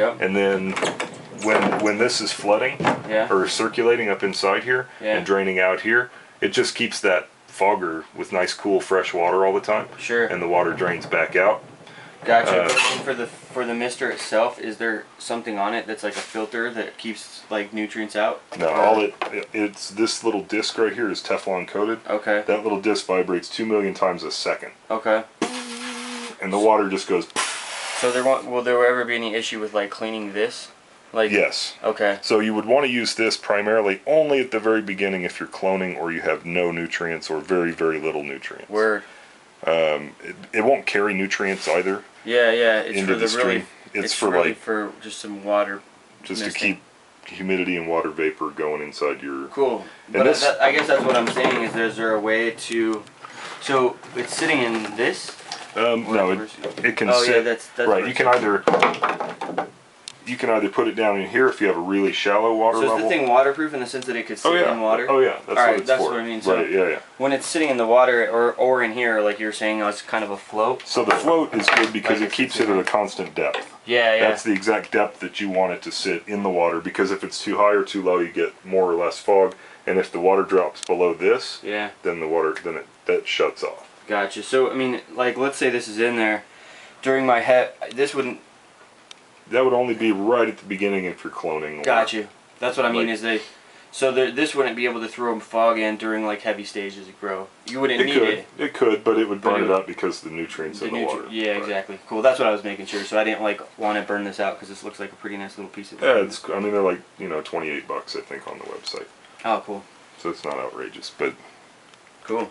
Yep. And then when this is flooding or circulating up inside here and draining out here, it just keeps that fogger with nice, cool, fresh water all the time. Sure. And the water drains back out. Gotcha. And for the mister itself, is there something on it that's like a filter that keeps like nutrients out? No, all it's this little disc right here is Teflon coated. Okay. That little disc vibrates 2 million times a second. Okay. And the water just goes. So there won't, will there ever be any issue with like cleaning this? Like, yes. Okay. So you would want to use this primarily only at the very beginning if you're cloning or you have no nutrients or very, very little nutrients. Word. It won't carry nutrients either. Yeah, yeah. It's into for the stream. Really, it's for really like for just some water. Just to keep humidity and water vapor going inside your. Cool. And but this, I guess that's what I'm saying is there's there a way to, so it's sitting in this. No, it can sit. Yeah, that's right. You can either put it down in here if you have a really shallow water level. So is the thing waterproof in the sense that it could sit in water? Oh yeah, that's all right, that's what I mean. So right, yeah. When it's sitting in the water or in here, like you're saying, it's kind of a float. So the float is good because it keeps it at a constant depth. Yeah, yeah. That's the exact depth that you want it to sit in the water, because if it's too high or too low, you get more or less fog, and if the water drops below this, then the water that shuts off. Gotcha. So I mean, like, let's say this is in there. During my head, this wouldn't. That would only be right at the beginning if you're cloning. Got you. That's what I mean. Is they, so this wouldn't be able to throw fog in during like heavy stages of grow. You wouldn't need it. It could, but it would burn it up because the nutrients in the water. Yeah, exactly. Cool. That's what I was making sure. So I didn't like want to burn this out because this looks like a pretty nice little piece of. Yeah, it's. I mean, they're like $28 I think on the website. Oh, cool. So it's not outrageous, but. Cool.